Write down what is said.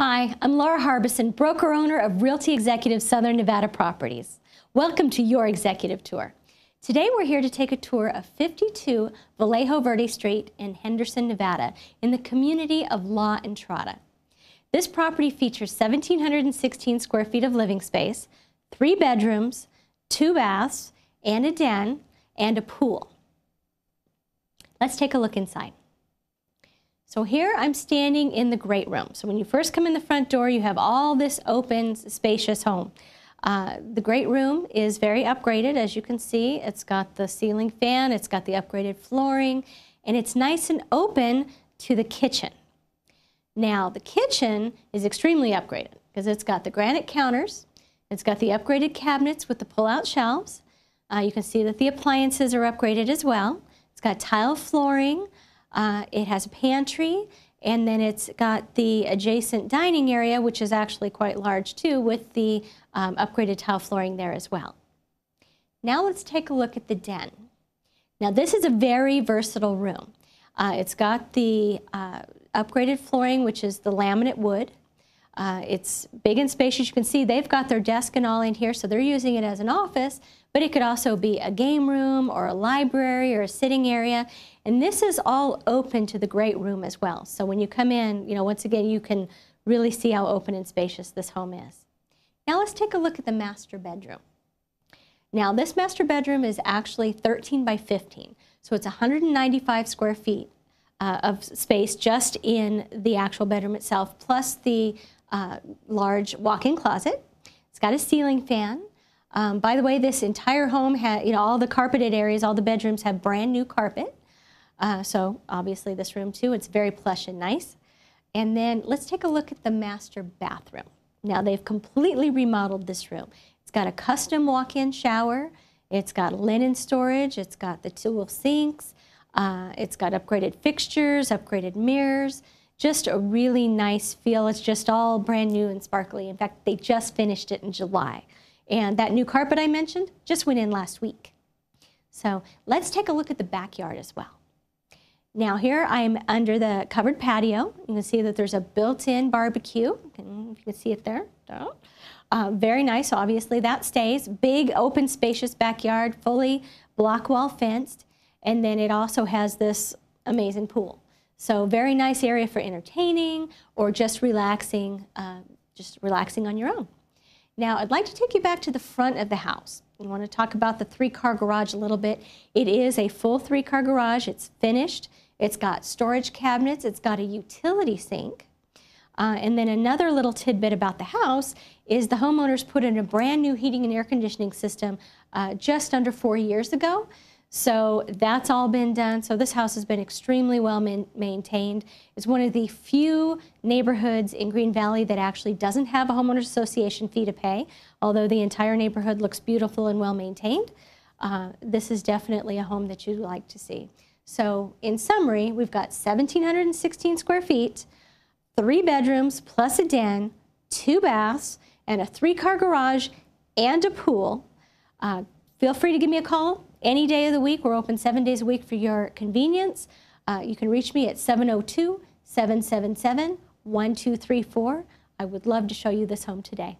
Hi, I'm Laura Harbison, broker-owner of Realty Executive Southern Nevada Properties. Welcome to your executive tour. Today we're here to take a tour of 52 Vallejo Verde Street in Henderson, Nevada, in the community of La Entrada. This property features 1,716 square feet of living space, 3 bedrooms, 2 baths, and a den, and a pool. Let's take a look inside. So here I'm standing in the great room. So when you first come in the front door, you have all this open, spacious home. The great room is very upgraded, as you can see. It's got the ceiling fan, it's got the upgraded flooring, and it's nice and open to the kitchen. Now, the kitchen is extremely upgraded because it's got the granite counters, it's got the upgraded cabinets with the pull-out shelves. You can see that the appliances are upgraded as well. It's got tile flooring. It has a pantry, and then it's got the adjacent dining area, which is actually quite large too, with the upgraded tile flooring there as well. Now let's take a look at the den. Now this is a very versatile room. It's got the upgraded flooring, which is the laminate wood. It's big and spacious. You can see they've got their desk and all in here, so they're using it as an office, but it could also be a game room or a library or a sitting area. And this is all open to the great room as well. So when you come in, you know, once again, you can really see how open and spacious this home is. Now let's take a look at the master bedroom. Now this master bedroom is actually 13 by 15, so it's 195 square feet of space just in the actual bedroom itself, plus the large walk-in closet. It's got a ceiling fan. By the way, this entire home has, you know, all the carpeted areas, all the bedrooms have brand new carpet. So obviously this room too, it's very plush and nice. And then let's take a look at the master bathroom. Now they've completely remodeled this room. It's got a custom walk-in shower. It's got linen storage. It's got the dual sinks. It's got upgraded fixtures, upgraded mirrors. Just a really nice feel. It's just all brand new and sparkly. In fact, they just finished it in July. And that new carpet I mentioned just went in last week. So let's take a look at the backyard as well. Now here I'm under the covered patio. You can see that there's a built-in barbecue. You can see it there. Very nice, obviously that stays. Big, open, spacious backyard, fully block wall fenced. And then it also has this amazing pool. So very nice area for entertaining or just relaxing on your own. Now I'd like to take you back to the front of the house. We want to talk about the 3-car garage a little bit. It is a full 3-car garage. It's finished. It's got storage cabinets. It's got a utility sink. And then another little tidbit about the house is the homeowners put in a brand new heating and air conditioning system just under 4 years ago. So that's all been done. So this house has been extremely well maintained. It's one of the few neighborhoods in Green Valley that actually doesn't have a homeowners association fee to pay, although the entire neighborhood looks beautiful and well maintained. This is definitely a home that you'd like to see. So in summary, we've got 1,716 square feet, 3 bedrooms plus a den, 2 baths, and a 3-car garage and a pool. Feel free to give me a call. Any day of the week, we're open 7 days a week for your convenience. You can reach me at 702-777-1234. I would love to show you this home today.